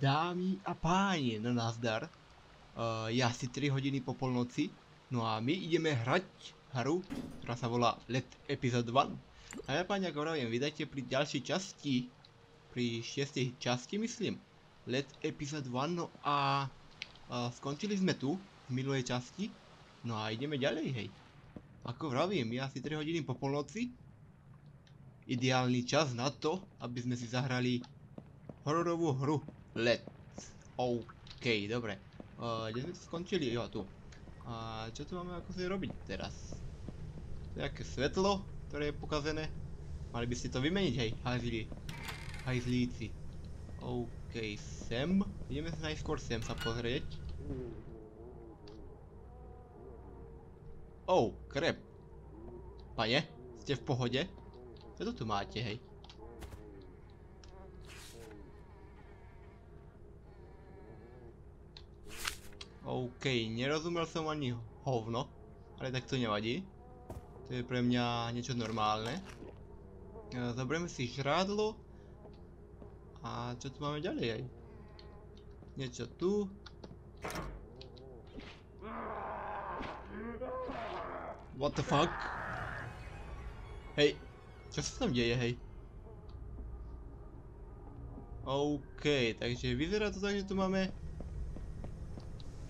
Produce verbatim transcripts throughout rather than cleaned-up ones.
Dámy a páni, na nazdar. Uh, je asi tri hodiny po polnoci. No a my ideme hrať hru, ktorá sa volá Lethe Episode jedna. A ja páni, ako hovorím, vydajte pri ďalšej časti, pri šiestej časti myslím, Lethe Episode jedna. No a uh, skončili sme tu, v minulej časti. No a ideme ďalej, hej. Ako vravím, je asi tri hodiny po polnoci. Ideálny čas na to, aby sme si zahrali hororovú hru. Let's. OK, dobre. Uh, kde sme to skončili? Jo, tu. A čo tu máme ako si robiť teraz? To je aké svetlo, ktoré je pokazené. Mali by ste to vymeniť, hej, hajzlí. Hajzlíci. OK, sem. Ideme sa najskôr sem sa pozrieť. Oh, krep. Pane, ste v pohode? Čo to tu máte, hej? OK, nerozumel som ani hovno, ale tak to nevadí. To je pre mňa niečo normálne. Zobrieme si žrádlo. A čo tu máme ďalej? Niečo tu. What the fuck? Hej, čo sa tam deje, hej? OK, takže vyzerá to tak, že tu máme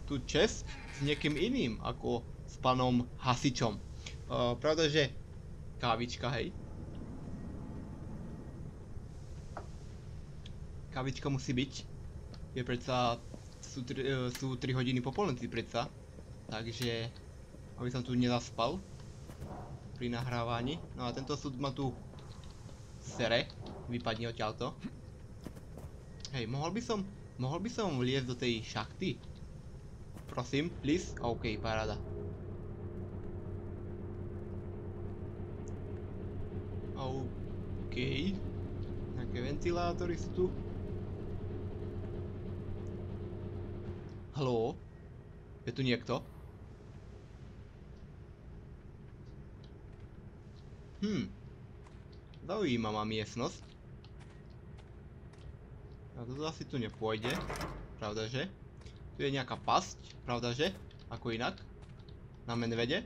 tú čest s niekým iným ako s pánom hasičom. Uh, pravda, že kávička, hej. Kávička musí byť. Je predsa, sú tri, sú tri hodiny po polnoci predsa. Takže, aby som tu nezaspal pri nahrávaní. No a tento súd ma tu sere. Vypadne odtiaľto. Hej, mohol by som, mohol by som vliesť do tej šachty? Prosím, please. OK, paráda. OK. Také ventilátory sú tu. Haló? Je tu niekto? Hm. Zaujíma ma miestnosť. A toto asi tu nepôjde. Pravda, že? Tu je nejaká pasť, pravda že? Ako inak? Na medvede?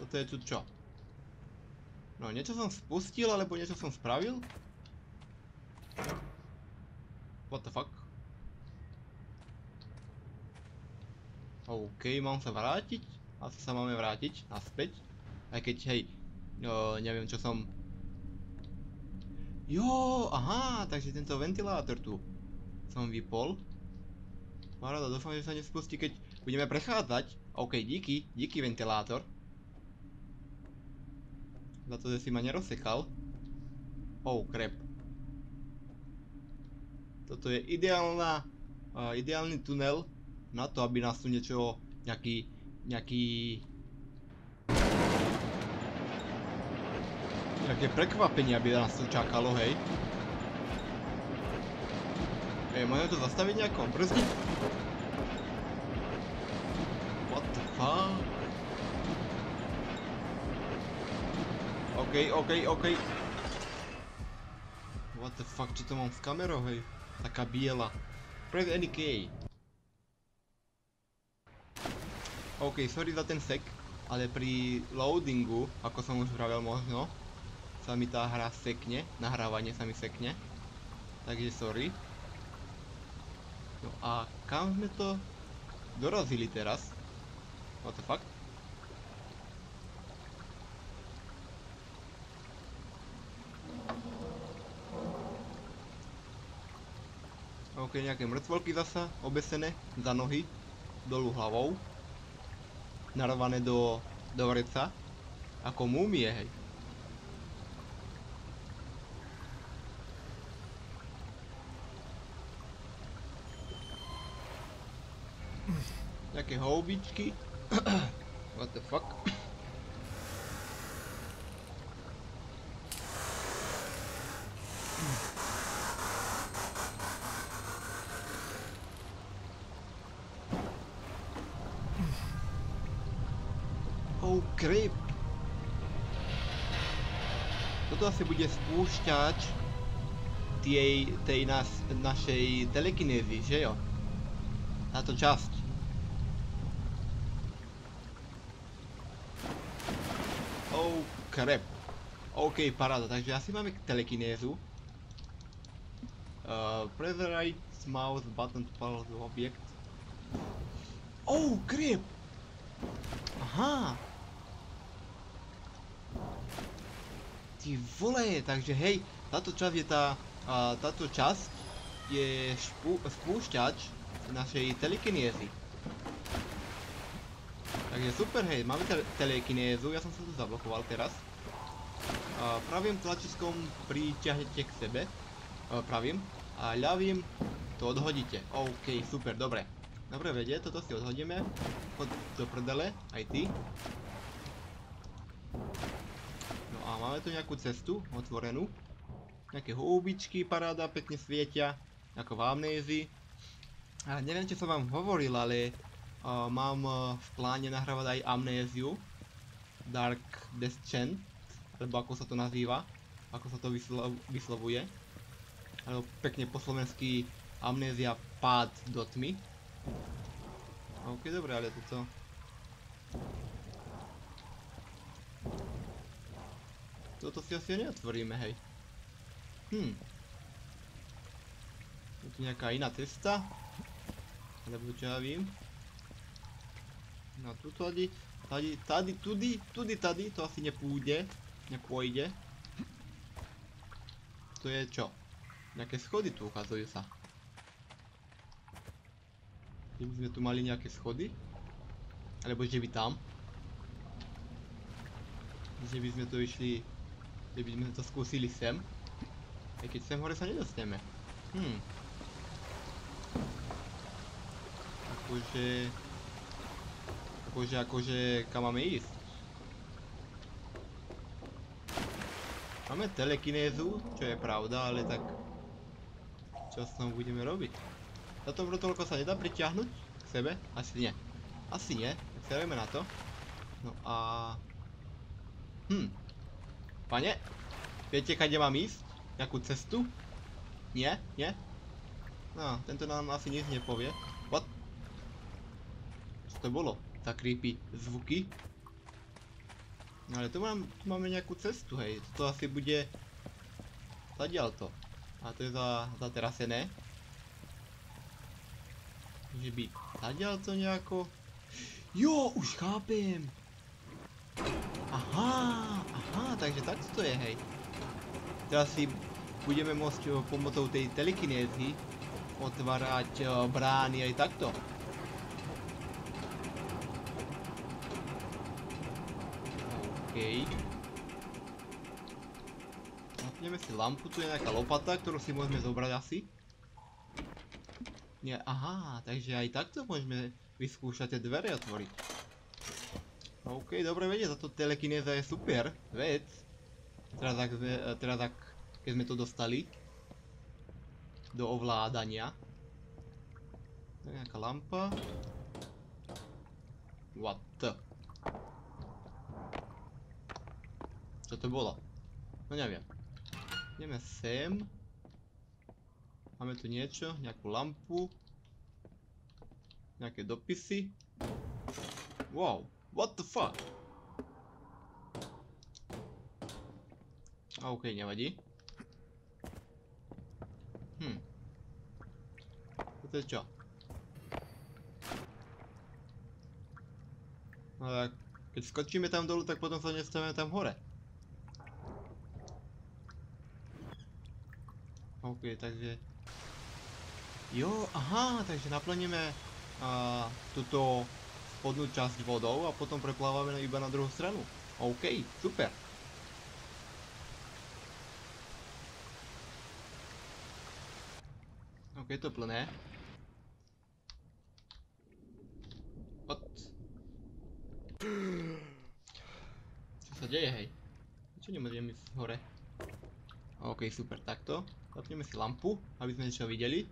Toto je tu čo? No niečo som spustil, alebo niečo som spravil? What the fuck? OK, mám sa vrátiť? Asi sa máme vrátiť, naspäť. Aj keď, hej, no, neviem čo som... Jo, aha, takže tento ventilátor tu som vypol. Paráda, dúfam, že sa nespustí, keď budeme prechádzať. OK, díky, díky ventilátor. Za to, že si ma nerozsekal. Oh, crap. Toto je ideálna, uh, ideálny tunel na to, aby nás tu niečo, nejaký, nejaký... nejaké prekvapenie, aby nás tu čakalo, hej. Hej, môžeme to zastaviť nejakom, brzdiť? What the fuck? OK, OK, OK. What the fuck, čo to mám s kamerou, hej? Taká biela. Press any key. OK, sorry za ten sek, ale pri loadingu, ako som už vravel možno, sa mi tá hra sekne, nahrávanie sa mi sekne. Takže sorry. No a kam sme to dorazili teraz? What the fuck? OK, nejaké mŕtvolky zasa, obesené za nohy, dolu hlavou. Narvané do, do vreca, ako múmie, hej. Také houbičky. What the fuck? Oh crap. Toto asi bude spúšťač tej, tej nas, naszej telekinézy, že jo? Tato část. Oh, crap. OK, paráda, takže asi máme telekinézu. Uh, press the right mouse button to follow the object. Oh, crap! Aha! Ty vole, takže hej, tato časť je tá, uh, táto časť je spúšťač našej telekinézy. Takže super, hej, máme te telekinézu, ja som sa tu zablokoval teraz. Uh, pravým tlačiskom priťahnete k sebe, uh, pravým, a ľavým to odhodíte. OK, super, dobre. Dobre vede, toto si odhodíme, chod do prdele, aj ty. A máme tu nejakú cestu otvorenú. Nejaké houbičky, paráda, pekne svietia. Ako v Amnézii. A neviem, čo som vám hovoril, ale uh, mám uh, v pláne nahrávať aj Amnéziu Dark Descent, alebo ako sa to nazýva, ako sa to vyslo vyslovuje. Alebo pekne po slovensky Amnézia pád do tmy. OK, dobre, ale to co? Toto si asi neotvoríme, hej. Hm. Je tu nejaká iná cesta. Alebo čo ja vím. No tu tady, tady, tady, tudy, tudy, tady, to asi nepůjde. Nepôjde. To je čo? Nejaké schody tu ukazujú sa. Že by sme tu mali nejaké schody. Alebo že by tam. Že by sme tu išli... Kdyby jsme to zkusili sem, i když sem hore se nedostaneme. Hmm. Jakože... Jakože, jakože, kam máme jít? Máme telekinézu, čo je pravda, ale tak... Čo s tím budeme robiť? Tato vrtulko se nedá přitáhnout k sebe? Asi ne. Asi ne, tak se jdeme na to. No a... Hm. Pane, viete, kde mám ísť? Nejakú cestu? Nie? Nie? No, tento nám asi nič nepovie. What? Čo to bolo? Za creepy zvuky? No ale tu, mám, tu máme nejakú cestu, hej. Toto asi bude... Zadiaľ to. A to je za, za terasené. Že by... Zadiaľ to nejako... Jo, už chápem! Aha! Aha, takže tak to je, hej. Teraz si budeme môcť pomocou tej telekinézy otvárať brány aj takto. OK. Zapneme si lampu, tu je nejaká lopata, ktorú si môžeme zobrať asi. Nie, aha, takže aj takto môžeme vyskúšať tie dvere otvoriť. OK, dobre vedieť, za to telekinéza je super vec. Teraz ak, teraz ak, keď sme to dostali do ovládania. To je nejaká lampa. What? Čo to bolo? No neviem. Ideme sem. Máme tu niečo, nejakú lampu. Nejaké dopisy. Wow. What the fuck? OK, nevadí. Hm. To je čo? No tak, keď skočíme tam dolu, tak potom sa nedostaneme tam hore. OK, takže... Jo, aha, takže naplníme uh, túto... spodnú časť vodou a potom preplávame iba na druhú stranu. OK, super. OK, je to plné. Od... Čo sa deje, hej? Čo nemôžem ísť hore? OK, super, takto. Zapneme si lampu, aby sme niečo videli.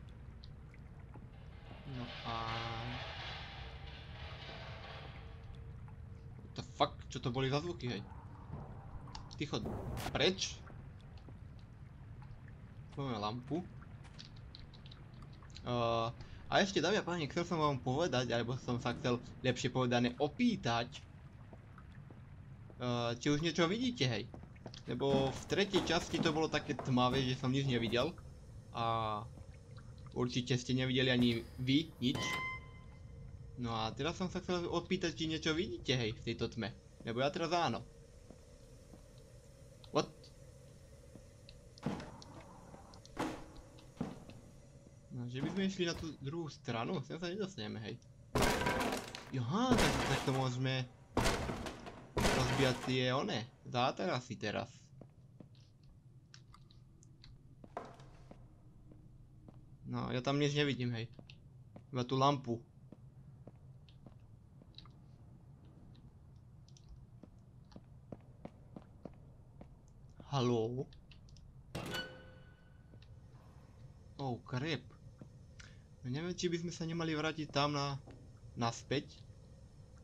No a... What the fuck? Čo to boli za zvuky, hej? Ty chod preč? Máme lampu. Uh, a ešte, dámy a páni, chcel som vám povedať, alebo som sa chcel lepšie povedané opýtať, uh, či už niečo vidíte, hej. Lebo v tretej časti to bolo také tmavé, že som nič nevidel. A určite ste nevideli ani vy nič. No a teraz som sa chcel opýtať, či niečo vidíte, hej, v tejto tme. Lebo ja teraz áno. What? No, že by sme išli na tú druhú stranu, sem sa nedostneme, hej. Aha, tak, tak to môžeme rozbíjať tie one, zátarasy teraz. No, ja tam nič nevidím, hej. Iba tú lampu. Haló? Oh, krep. Neviem, či by sme sa nemali vrátiť tam na naspäť,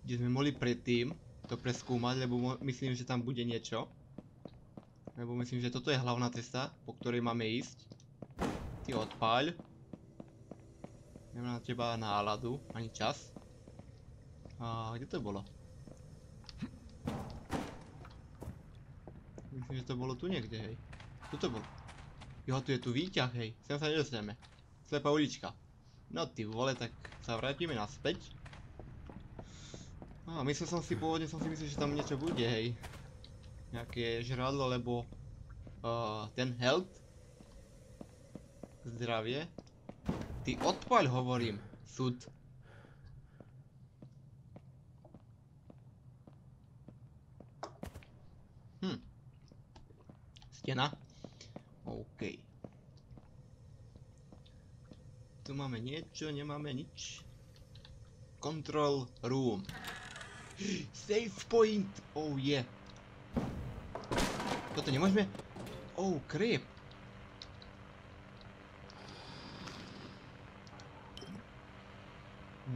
kde sme mohli predtým to preskúmať, lebo myslím, že tam bude niečo. Lebo myslím, že toto je hlavná cesta, po ktorej máme ísť. Ty odpáľ. Nemám na teba náladu, ani čas. A kde to bolo? Myslím, že to bolo tu niekde, hej. Tu to bolo. Jo, tu je tu výťah, hej. Sem sa nedostaneme. Slepá ulička. No ty vole, tak sa vrátime naspäť. A myslel som si, pôvodne som si myslel, že tam niečo bude, hej. Nejaké žradlo, lebo uh, ten health. Zdravie. Ty odpaľ, hovorím. Sud. Hm. Stena. OK. Tu máme niečo, nemáme nič. Control room. Save point! Oh yeah. Toto nemôžeme... Oh creep.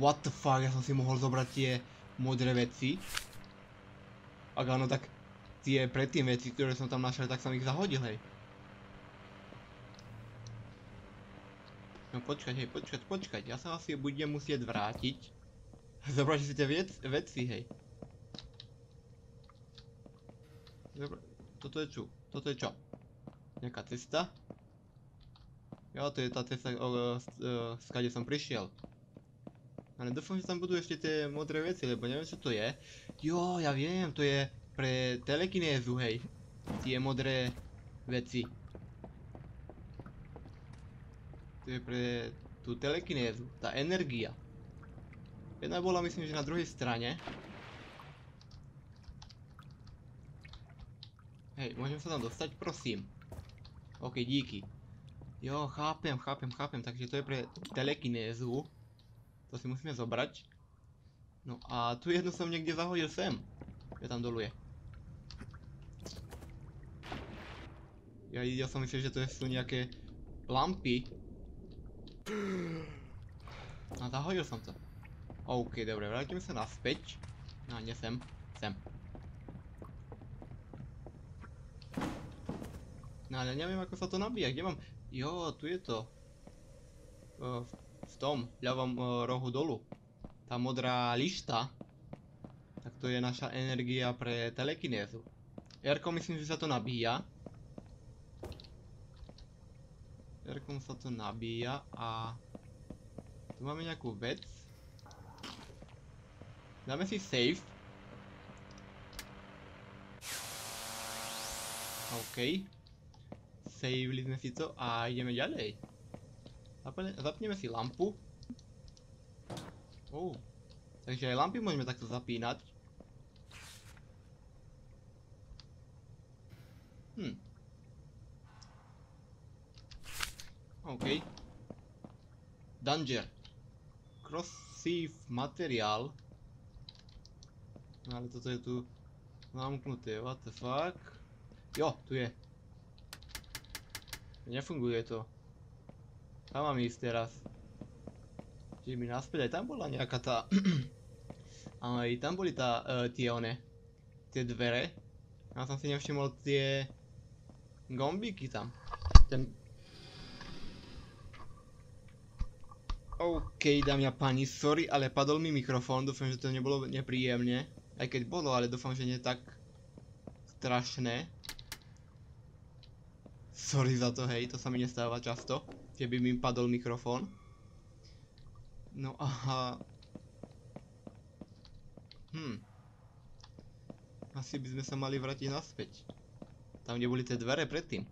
What the fuck, ja som si mohol zobrať tie modré veci. Ak áno, tak tie predtým veci, ktoré som tam našiel, tak som ich zahodil, hej. No počkať, hej, počkať, počkať, ja sa asi budem musieť vrátiť. Zobrať si tie vec, veci, hej. Zobra... Toto je čo? Toto je čo? Nejaká cesta? Jo, to je tá cesta, o, o, o, skade som prišiel. Ale dúfam, že tam budú ešte tie modré veci, lebo neviem, čo to je. Jo, ja viem, to je pre telekinézu, hej. Tie modré veci. To je pre tú telekinézu, tá energia. Jedna bola, myslím, že na druhej strane. Hej, môžem sa tam dostať, prosím. OK, díky. Jo, chápem, chápem, chápem, takže to je pre telekinézu. To si musíme zobrať. No a tu jednu som niekde zahodil sem. Ja tam dolu je. Ja, ja som myslel, že to sú nejaké lampy. No, zahodil som to. OK, dobre, vrátime sa naspäť. No, nie sem, sem. No, ale neviem, ako sa to nabíja, kde mám... Jo, tu je to. Uh, v, v tom ľavom uh, rohu dolu. Tá modrá lišta. Tak to je naša energia pre telekinézu. Erko, myslím, že sa to nabíja. Erkom sa to nabíja a tu máme nejakú vec. Dáme si save. OK. Saveli sme si to a ideme ďalej. Zapneme si lampu. Oh. Takže aj lampy môžeme takto zapínať. Hm. OK. Danger. Cross-save materiál. Ale toto je tu zamknuté, what the fuck. Jo, tu je. Nefunguje to. Tam mám ísť teraz. Čiže mi naspäť, aj tam bola nejaká tá... Aj tam boli tá, uh, tie one. Tie dvere. Ja som si nevšimol tie... Gombíky tam. Ten... OK, dámy a páni, sorry, ale padol mi mikrofón, dúfam, že to nebolo nepríjemne. Aj keď bolo, ale dúfam, že nie tak strašné. Sorry za to, hej, to sa mi nestáva často, že by mi padol mikrofón. No aha. Hm. Asi by sme sa mali vrátiť naspäť. Tam, kde boli tie dvere predtým.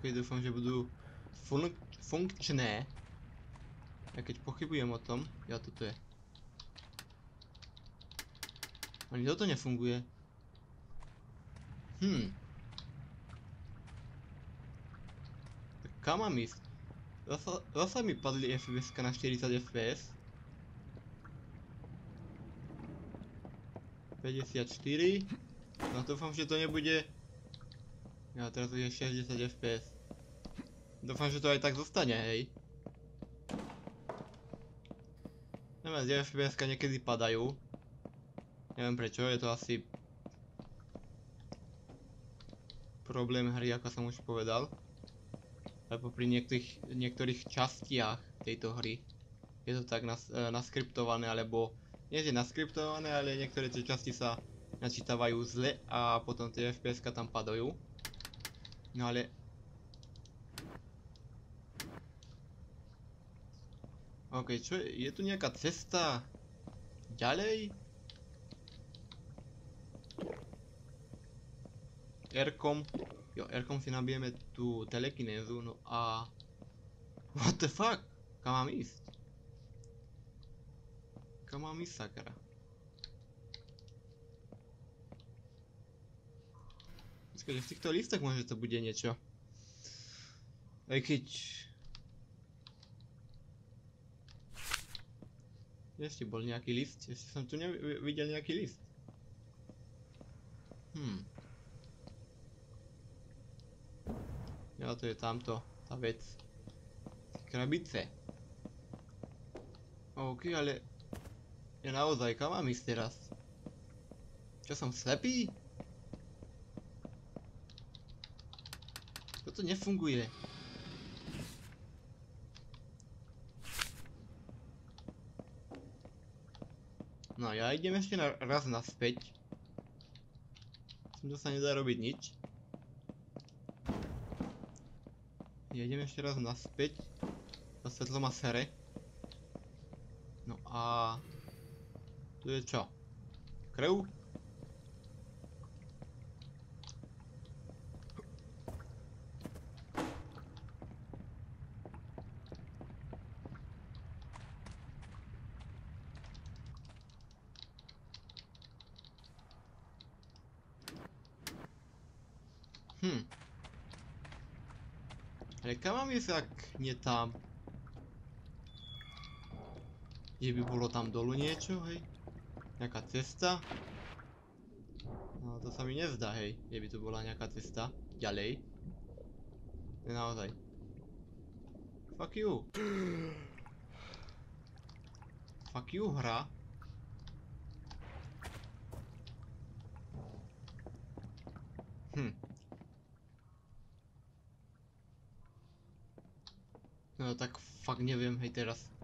Ok, dúfam, že budú fun funkčné. Ja keď pochybujem o tom, ja toto je. Ani toto nefunguje. Hm. Tak kam mám ísť? Zasa, zasa mi padli ef pé eska na štyridsať ef pé es. päťdesiatštyri. No dúfam, že to nebude... Ja teraz už je šesťdesiat ef pé es. Dúfam, že to aj tak zostane, hej. Neviem, z ef pé eska niekedy padajú. Neviem prečo, je to asi... problém hry, ako som už povedal. Lebo pri niektorých, niektorých častiach tejto hry je to tak nas, e, naskriptované, alebo... Nie že naskriptované, ale niektoré tie časti sa načítavajú zle a potom tie ef pé eska tam padajú. No ale... OK, čo je? Je tu nejaká cesta... ďalej? R-kom... Jo, R-kom si nabijeme tú telekinézu, no a... What the fuck? Kam mám ísť? Kam mám ísť, sakra? V týchto listoch možno to bude niečo. Aj keď... Ešte bol nejaký list? Ešte som tu nevidel nejaký list. Hm. Ja to je tamto, tá vec. Krabice. OK, ale... Ja naozaj, kam mám ísť teraz? Čo som slepý? To nefunguje. No ja idem ešte na, raz naspäť. Som to sa nedá robiť nič. Ja idem ešte raz naspäť. To svetlo ma sere. No a... Tu je čo? Krv? Hm. Ale kam mám ísť, ak nie tam? Je by bolo tam dolu niečo, hej? Nejaká cesta? No to sa mi nezdá, hej, je by tu bola nejaká cesta. Ďalej. Ne, naozaj. Fuck you. Fuck you, hra. Hm. No tak fakt neviem, hej, teraz. Nemám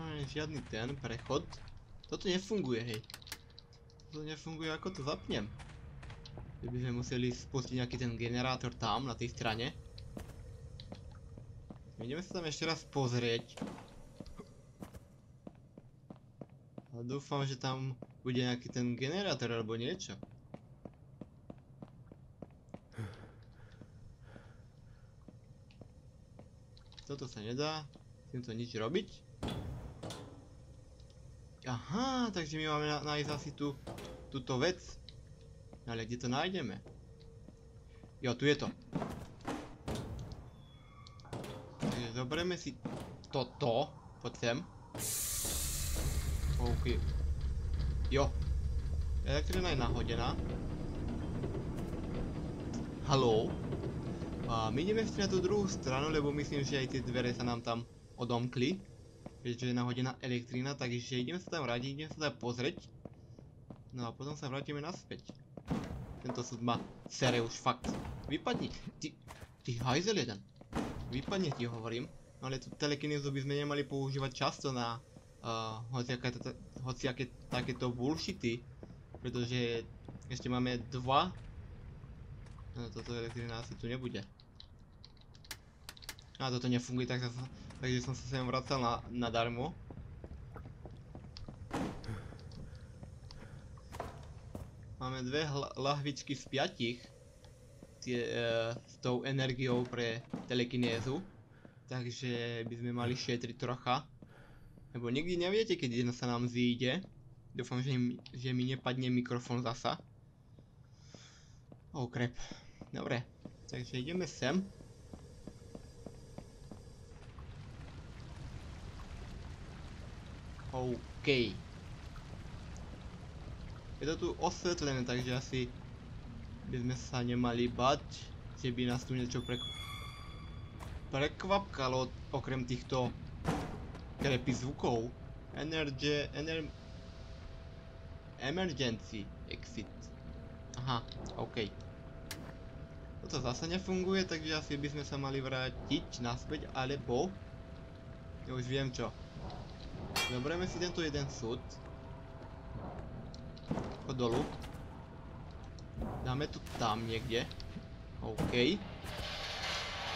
ani žiadny ten prechod. Toto nefunguje, hej. Toto nefunguje, ako to zapnem. Keby sme museli spustiť nejaký ten generátor tam, na tej strane. Ideme sa tam ešte raz pozrieť. A dúfam, že tam bude nejaký ten generátor alebo niečo. Toto sa nedá. Týmto nič robiť. Aha, takže my máme nájsť asi tú, túto vec. Ale kde to nájdeme? Jo, tu je to. Zoberieme si toto. Poď sem. OK. Jo. Elektrina je nahodená. Haló. A my ideme ešte na tú druhú stranu, lebo myslím, že aj tie dvere sa nám tam odomkli. Keďže je nahodená elektrina, takže ideme sa tam radiť, ideme sa tam pozrieť. No a potom sa vrátime naspäť. Tento súd ma sere už fakt. Vypadni. Ty, ty hajzel jeden. Vypadne, ti hovorím. No ale tú telekinézu by sme nemali používať často na uh, hociaké, hociaké takéto bullshity. Pretože ešte máme dva. No toto elektrina asi tu nebude. A toto nefunguje, tak sa, takže som sa sem vracal na, nadarmo. Máme dve lahvičky z piatich tie, e, s tou energiou pre telekinézu. Takže by sme mali šetriť trocha. Lebo nikdy neviete, keď jedno sa nám zíde. Dúfam, že, im, že mi nepadne mikrofón zasa. Oh crap. Dobre, takže ideme sem. OK. Je to tu osvetlené, takže asi by sme sa nemali bať, že by nás tu niečo prek... prekvapkalo okrem týchto krepy zvukov. Energy... Ener... Emergency exit. Aha, OK. Toto zase nefunguje, takže asi by sme sa mali vrátiť naspäť, alebo... Ja už viem čo. Zoberieme si tento jeden súd. Dolu. Dáme to tam niekde. OK.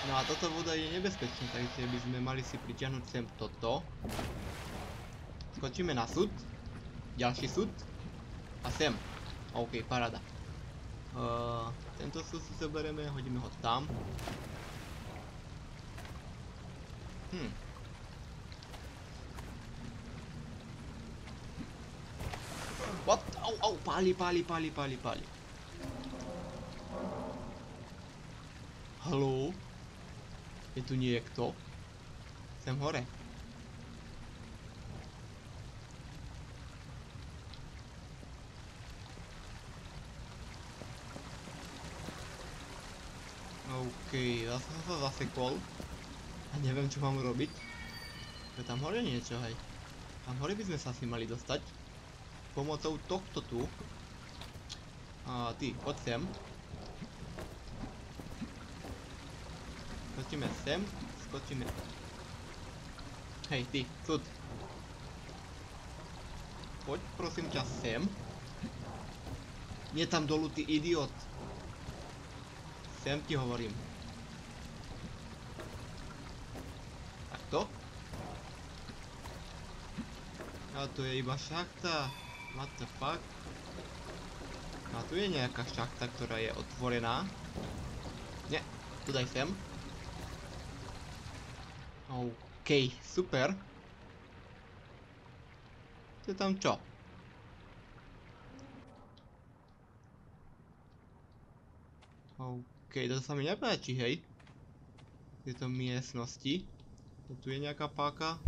No a toto voda je nebezpečná, takže by sme mali si pritiahnuť sem toto. Skočíme na súd. Ďalší súd. A sem. OK, paráda. Uh, tento súd si zoberieme, hodíme ho tam. Hm. What? Au, au, páli, páli, páli, páli, páli. Haló? Je tu niekto? Sem hore. OK, ja som sa zasekol. A neviem, čo mám robiť. Je tam hore niečo, hej. Tam hore by sme sa asi mali dostať. Pomocou tohto tu. A ty, poď sem. Skočíme sem, skočíme. Hej, ty, súd. Poď, prosím ťa, sem. Nie tam dolu, ty idiot. Sem ti hovorím. Takto. A tu je iba šachta. What the fuck? A tu je nejaká šachta, ktorá je otvorená. Nie, tu daj sem. OK, super. To je tam čo? OK, to sa mi nepáči, hej. V tejto miestnosti. Tu je nejaká páka.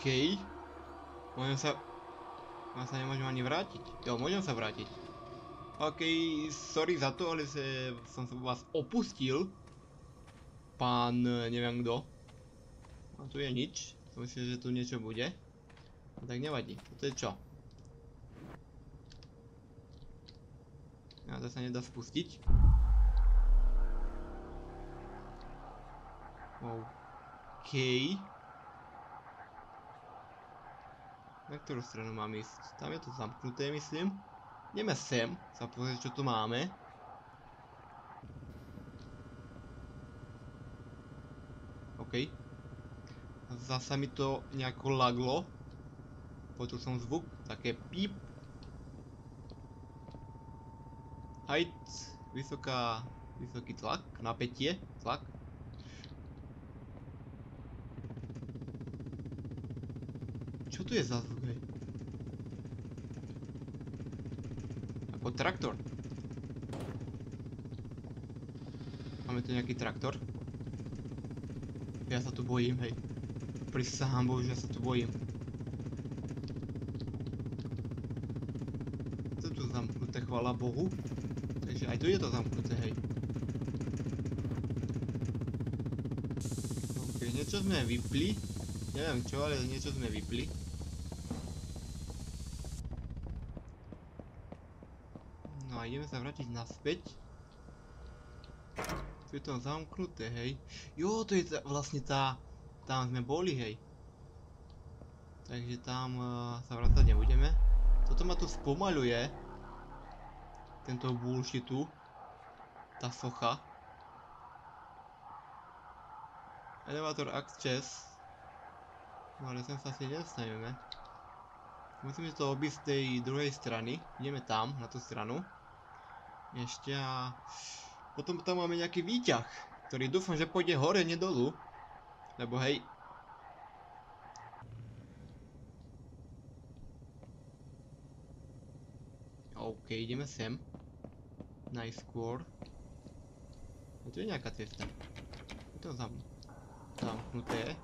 OK. Môžem sa... Ja sa nemôžem ani vrátiť. Jo, môžem sa vrátiť. OK, sorry za to, ale se, som sa vás opustil. Pán... neviem kto. A tu je nič. Myslím, že tu niečo bude. No tak nevadí. Toto je čo? A to sa nedá spustiť. OK. Na ktorú stranu mám ísť? Tam je to zamknuté, myslím. Ideme sem, sa pozrieť, čo tu máme. OK. Zasa mi to nejako laglo. Počul som zvuk, také píp. Hajt, vysoká, vysoký tlak, napätie, tlak. tu je za zvuk, hej? Ako traktor. Máme tu nejaký traktor? Ja sa tu bojím, hej. Prisahám bohu, že ja sa tu bojím. To je tu zamknuté, chvála bohu. Takže aj tu je to zamknuté, hej. Ok, niečo sme vypli. Neviem čo, ale niečo sme vypli. No a ideme sa vrátiť naspäť. Tu je to zamknuté, hej. Jo, to je tá, vlastne tá... Tam sme boli, hej. Takže tam uh, sa vrácať nebudeme. Toto ma tu spomaľuje. Tento bullshitu. Tá socha. Elevator access. No ale sem sa asi nedostaneme. Musíme to obísť z tej druhej strany. Ideme tam, na tú stranu. Ešte a... Potom tam máme nejaký výťah, ktorý dúfam, že pôjde hore, nie dolu. Lebo hej. OK, ideme sem. Najskôr. A tu je nejaká cesta. Je to zam... zamknuté.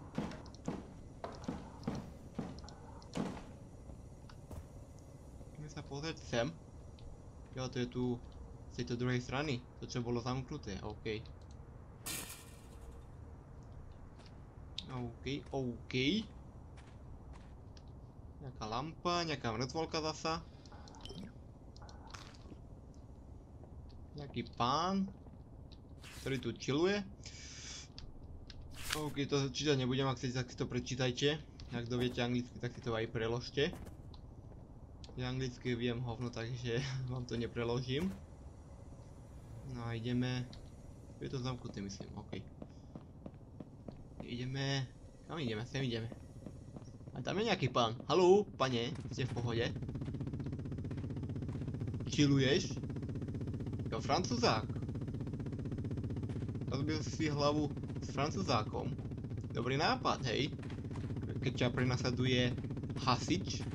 Ideme sa pozrieť sem. Jo, to je tu... z tejto druhej strany, to čo bolo zamknuté, OK. OK, OK. Nejaká lampa, nejaká mŕtvolka zasa. Nejaký pán, ktorý tu chilluje. OK, to čítať nebudem, ak chcete, tak si to prečítajte. Ak to viete anglicky, tak si to aj preložte. Ja anglicky viem hovno, takže vám to nepreložím. No a ideme... Je to zamknuté, myslím, OK. Ideme... Kam ideme? Sem ideme. A tam je nejaký pán. Haló, pane, ste v pohode? Chilluješ? Jo, francúzák. Rozbil si hlavu s francúzákom. Dobrý nápad, hej. Keď ťa prenasleduje hasič.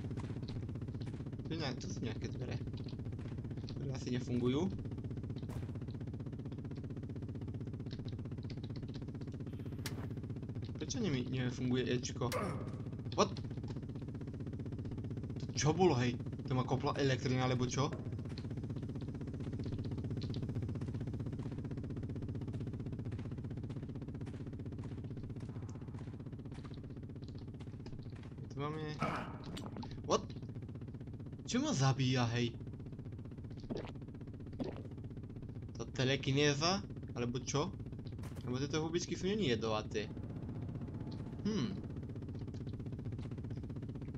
To nejak, sú nejaké dvere. Ktoré asi nefungujú. Prečo nimi nefunguje Ečko? What? Čo bolo, hej? To ma kopla elektrina, alebo čo? Tu máme... What? Čo ma zabíja, hej? To telekinéza? Alebo čo? Lebo tieto hubičky sú není jedovaté. Hmm.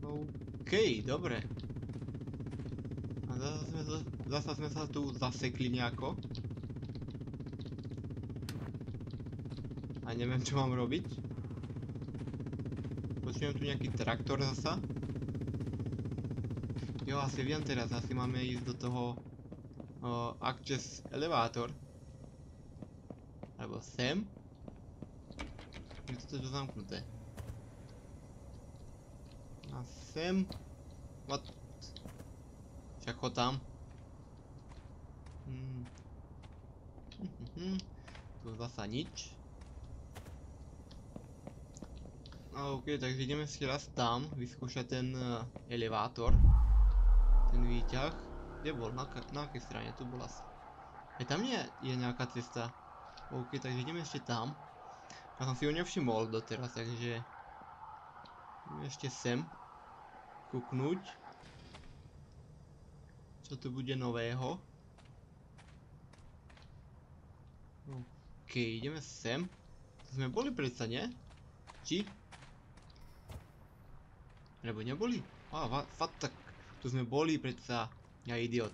OK, dobre. A zasa sme, zasa sme sa tu zasekli nejako. A neviem, čo mám robiť. Počujem tu nejaký traktor zasa. Jo, asi viem teraz, asi máme ísť do toho uh, access elevator. Alebo sem. Je to teda zamknuté. A sem... What? Však ho tam. Hmm. Tu zasa nič. OK, takže ideme ešte raz tam vyskúšať ten uh, elevátor. Ten výťah. Kde bol? Na, na akej strane? Tu bola asi. Aj tam nie je nejaká cesta. OK, takže ideme ešte tam. Ja som si ju nevšimol doteraz, takže... Ešte sem. Kúknuť. Čo tu bude nového. OK, ideme sem. To sme boli predsa, nie? Či? Lebo neboli? Á, fakt tak. Tu sme boli predsa. Ja idiot.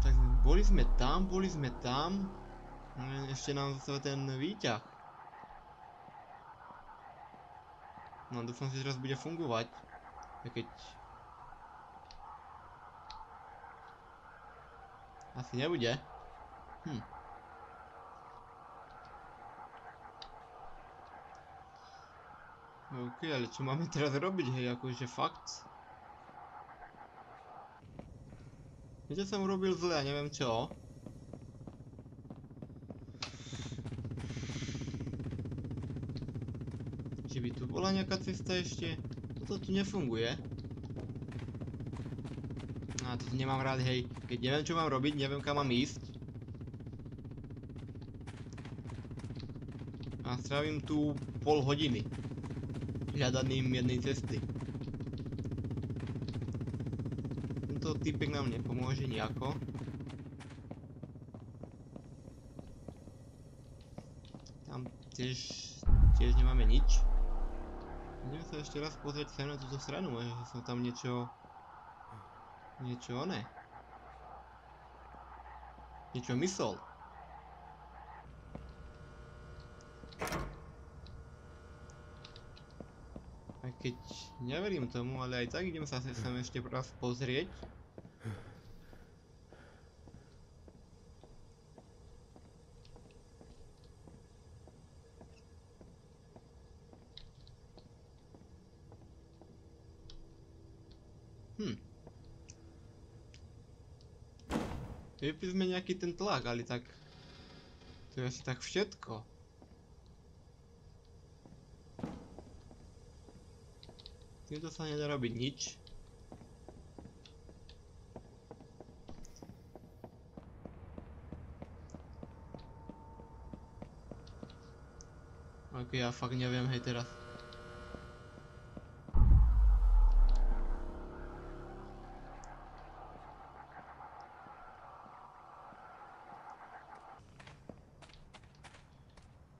Tak boli sme tam, boli sme tam. Ešte nám zase ten výťah. No dúfam, že teraz bude fungovať. Keď... Asi nebude. Hm. OK, ale co máme teraz robiť, hej, akože fakt? Kde som urobil zle, ja neviem čo. Či by tu bola nejaká cesta ešte? Toto tu nefunguje. A toto nemám rád, hej. Keď neviem, čo mám robiť, neviem, kam mám ísť. A strávim tu pol hodiny hľadaním jednej cesty. Tento typek nám nepomôže nejako. Tam tiež, tiež nemáme nič. Ideme sa ešte raz pozrieť sa na túto stranu, možno že som tam niečo... niečo oné. Niečo mysol. Keď neverím tomu, ale aj tak idem sa sem ešte raz pozrieť. Hm. Vypísme nejaký ten tlak, ale tak... to je asi tak všetko. Týmto sa nedá robiť nič. Ok, ja fakt neviem, hej, teraz.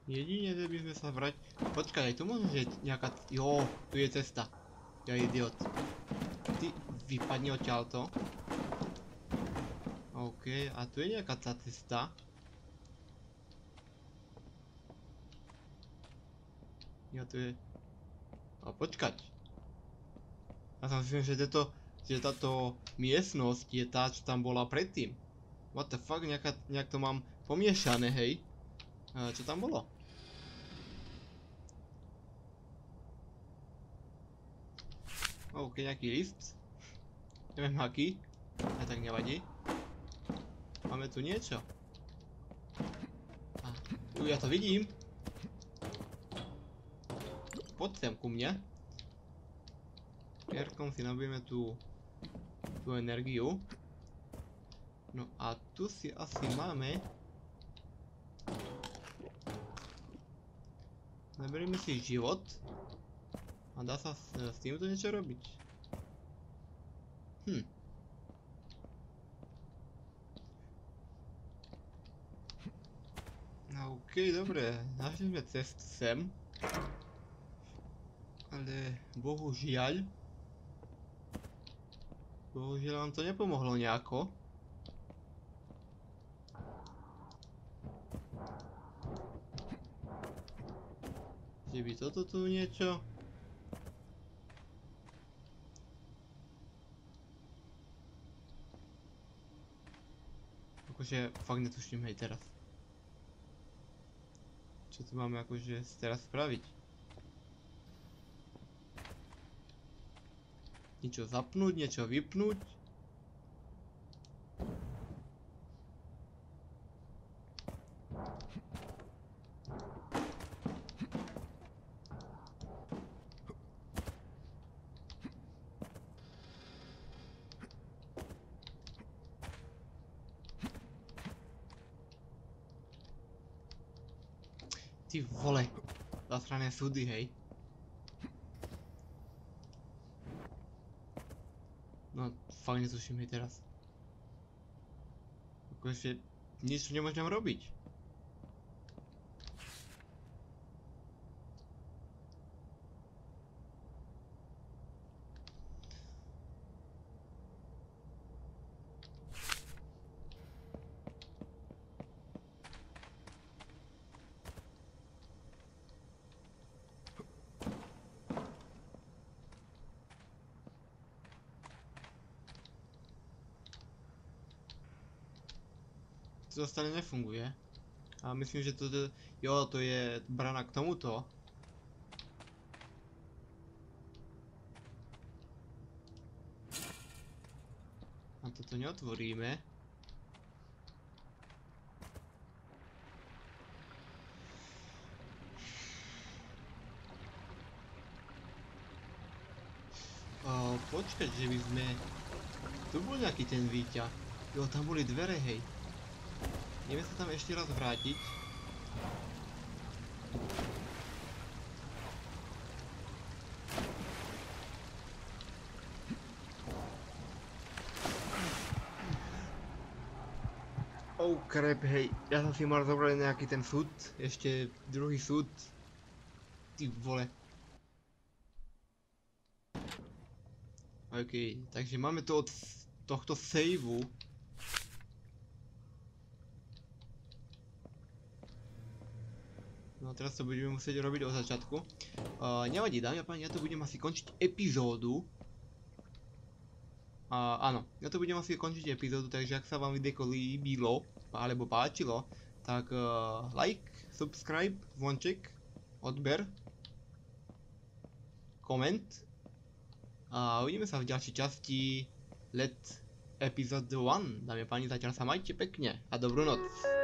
Jedine, že by sme sa vrať... Počkaj, tu môže, že nejaká... Jo, tu je cesta. Ja idiot. Ty vypadni odtiaľto. OK, a tu je nejaká tá cesta. Ja tu je... A počkať. Ja som myslím, že toto... že táto miestnosť je tá, čo tam bola predtým. What the fuck, nejaká, nejak to mám pomiešané, hej. A čo tam bolo? OK, nejaký list. Neviem aký. A tak nevadí. Máme tu niečo. A, tu ja to vidím. Poď sem ku mne. Pierkom si nabijeme tú... tú energiu. No a tu si asi máme... Zaberieme si život. A dá sa s, s týmto niečo robiť? Hm. No okej, dobre. Našli sme cestu sem. Ale bohužiaľ... Bohužiaľ vám to nepomohlo nejako. Že by toto tu niečo... Akože fakt netuším, hej, teraz. Čo tu máme akože teraz spraviť? Niečo zapnúť, niečo vypnúť. Ty vole, zasrané súdy, hej. No, fakt netuším, hej, teraz. Akože, nič nemôžem robiť. To stále nefunguje. A myslím, že to... Jo, to je brana k tomuto. to neotvoríme. O, počkať, že by sme... Tu bol nejaký ten výťah. Jo, tam boli dvere, hej. Ideme sa tam ešte raz vrátiť. Oh crap, hej, ja som si mal zobrať nejaký ten súd, ešte druhý súd. Ty vole. OK, takže máme to od tohto saveu. No a teraz to budeme musieť robiť od začiatku. Uh, nevadí, dámy a páni, ja to budem asi končiť epizódu. Uh, áno, ja to budem asi končiť epizódu, takže ak sa vám videjko líbilo, alebo páčilo, tak uh, like, subscribe, zvonček, odber, koment. A uvidíme sa v ďalšej časti Lethe Episode one. Dámy a páni, zatiaľ sa majte pekne a dobrú noc.